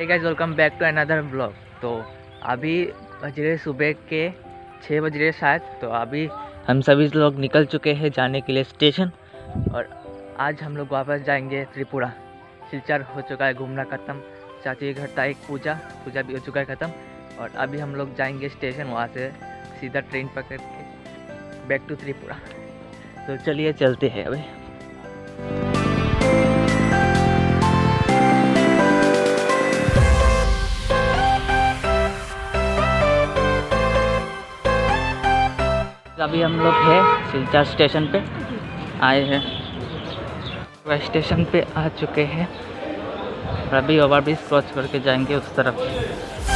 Hey guys, welcome back to another blog. तो अभी बज रहे सुबह के 6 बज रहे शायद। तो अभी हम सभी लोग निकल चुके हैं जाने के लिए स्टेशन, और आज हम लोग वापस जाएंगे त्रिपुरा। शिलचर हो चुका है घूमना ख़त्म, चाची के घर था एक पूजा भी हो चुका है ख़त्म, और अभी हम लोग जाएंगे स्टेशन, वहाँ से सीधा ट्रेन पकड़ के बैक टू त्रिपुरा। तो चलिए चलते हैं अभी। अभी हम लोग है शिलचर स्टेशन पे आए हैं, वह स्टेशन पे आ चुके हैं। अभी ओवरब्रिज क्रॉस करके जाएंगे उस तरफ।